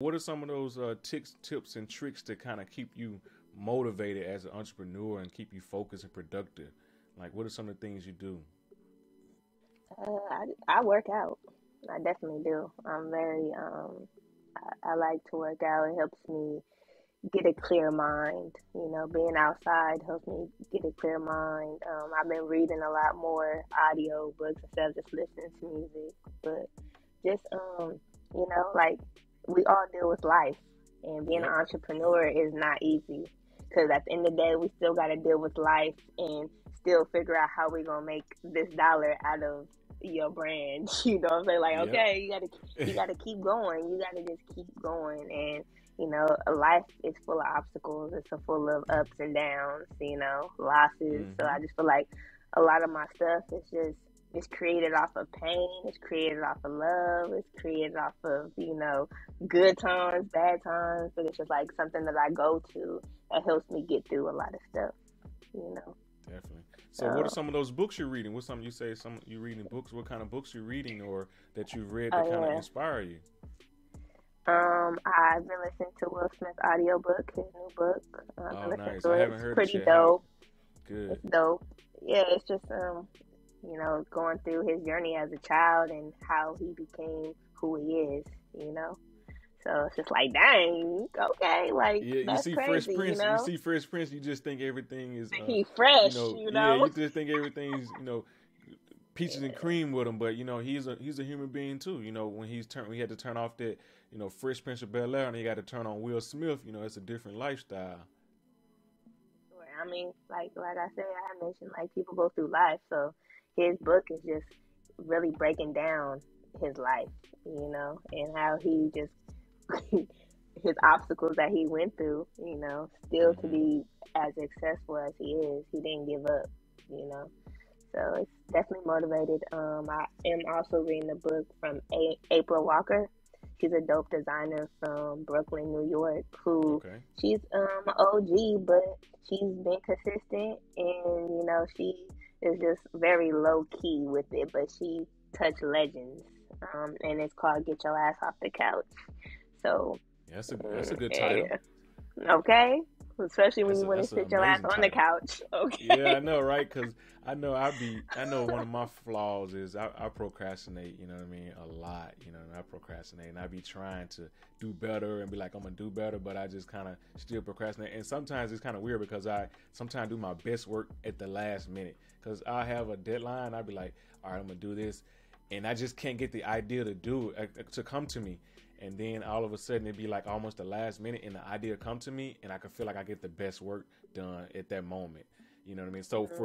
What are some of those tips and tricks that kind of keep you motivated as an entrepreneur and keep you focused and productive? Like, what are some of the things you do? I work out. I definitely do. I'm very, I like to work out. It helps me get a clear mind. You know, being outside helps me get a clear mind. I've been reading a lot more audio books instead of just listening to music. But just, you know, like, we all deal with life, and being an entrepreneur is not easy because at the end of the day, we still got to deal with life and still figure out how we're going to make this dollar out of your brand. You know what I'm saying? Like, okay, you got to keep going. You got to just keep going. And, you know, life is full of obstacles. It's full of ups and downs, you know, losses. Mm-hmm. So I just feel like a lot of my stuff is just, it's created off of pain, it's created off of love, it's created off of, you know, good times, bad times, but it's just like something that I go to that helps me get through a lot of stuff, you know. Definitely. So what are some of those books you're reading? What's something you say, some you reading books, what kind of books you're reading or that you've read that kind of inspire you? I've been listening to Will Smith's audiobook, his new book. Nice. I haven't heard it. It's pretty dope. Good. It's dope. Yeah, it's just, you know, going through his journey as a child and how he became who he is, you know? So it's just like, dang, okay, like, yeah, that's you see crazy, Fresh Prince, you know? You see Fresh Prince, you just think everything is... he's fresh, you know? Yeah, you just think everything's, you know, peaches and cream with him, but, you know, he's a human being, too. You know, when he had to turn off that, you know, Fresh Prince of Bel Air, and he got to turn on Will Smith, you know, it's a different lifestyle. I mean, like I said, I mentioned, like, people go through life, so... His book is just really breaking down his life, you know, and how he just, his obstacles that he went through, you know, still to be as successful as he is, he didn't give up, you know. So it's definitely motivated. I am also reading a book from April Walker. She's a dope designer from Brooklyn, New York, who she's OG, but she's been consistent and, you know, she is just very low-key with it, but she touched legends, and it's called Get Your Ass Off the Couch. So yeah, that's a good title. Okay, especially when you want to sit your ass on the couch. Okay. Yeah, I know, right? Because I know one of my flaws is I procrastinate. You know what I mean? A lot. You know, I procrastinate, and I be trying to do better and be like, I'm gonna do better, but I just kind of still procrastinate. And sometimes it's kind of weird because I sometimes do my best work at the last minute because I have a deadline. I be like, all right, I'm gonna do this, and I just can't get the idea to do it, to come to me. And then all of a sudden it'd be like almost the last minute and the idea come to me and I could feel like I get the best work done at that moment. You know what I mean? So for you,